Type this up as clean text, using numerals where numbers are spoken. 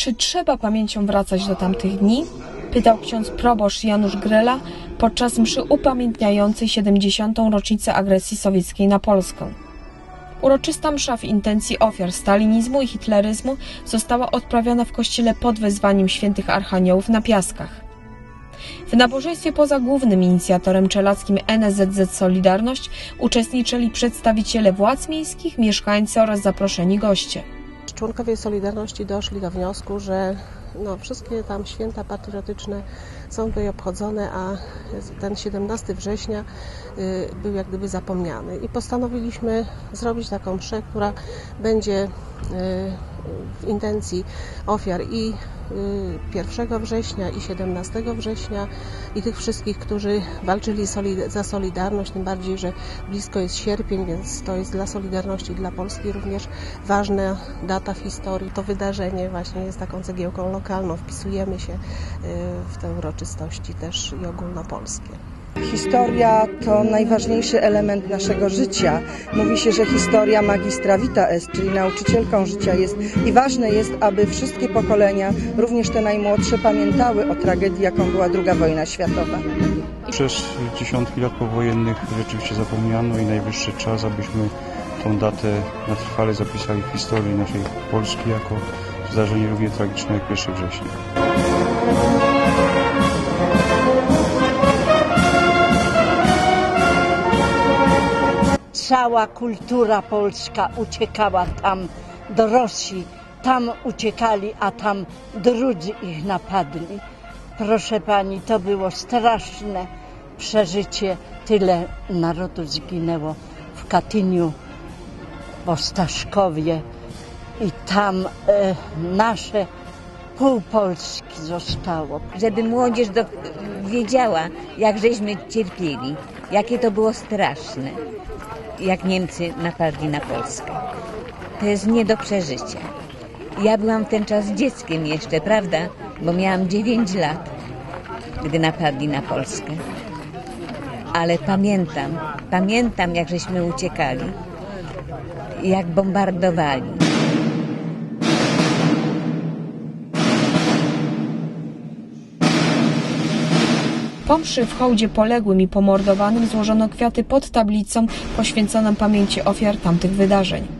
Czy trzeba pamięcią wracać do tamtych dni? Pytał ksiądz proboszcz Janusz Grela podczas mszy upamiętniającej 70. rocznicę agresji sowieckiej na Polskę. Uroczysta msza w intencji ofiar stalinizmu i hitleryzmu została odprawiona w kościele pod wezwaniem Św. Archaniołów na Piaskach. W nabożeństwie poza głównym inicjatorem czelackim NSZZ Solidarność uczestniczyli przedstawiciele władz miejskich, mieszkańcy oraz zaproszeni goście. Członkowie Solidarności doszli do wniosku, że wszystkie tam święta patriotyczne są tutaj obchodzone, a ten 17 września był jak gdyby zapomniany. I postanowiliśmy zrobić taką mszę, która będzie w intencji ofiar i 1 września i 17 września i tych wszystkich, którzy walczyli za Solidarność, tym bardziej, że blisko jest sierpień, więc to jest dla Solidarności i dla Polski również ważna data w historii. To wydarzenie właśnie jest taką cegiełką lokalną, wpisujemy się w te uroczystości też i ogólnopolskie. Historia to najważniejszy element naszego życia. Mówi się, że historia magistra vita est, czyli nauczycielką życia jest. I ważne jest, aby wszystkie pokolenia, również te najmłodsze, pamiętały o tragedii, jaką była II wojna światowa. Przez dziesiątki lat powojennych rzeczywiście zapomniano i najwyższy czas, abyśmy tą datę na trwale zapisali w historii naszej Polski jako zdarzenie równie tragiczne jak 1 września. Cała kultura polska uciekała tam do Rosji, tam uciekali, a tam drudzy ich napadli. Proszę pani, to było straszne przeżycie. Tyle narodu zginęło w Katyniu, w Ostaszkowie i tam nasze pół Polski zostało. Żeby młodzież wiedziała, jak żeśmy cierpieli, jakie to było straszne, jak Niemcy napadli na Polskę. To jest nie do przeżycia. Ja byłam w ten czas dzieckiem jeszcze, prawda? Bo miałam 9 lat, gdy napadli na Polskę. Ale pamiętam jak żeśmy uciekali, jak bombardowali. Po mszy w hołdzie poległym i pomordowanym złożono kwiaty pod tablicą poświęconą pamięci ofiar tamtych wydarzeń.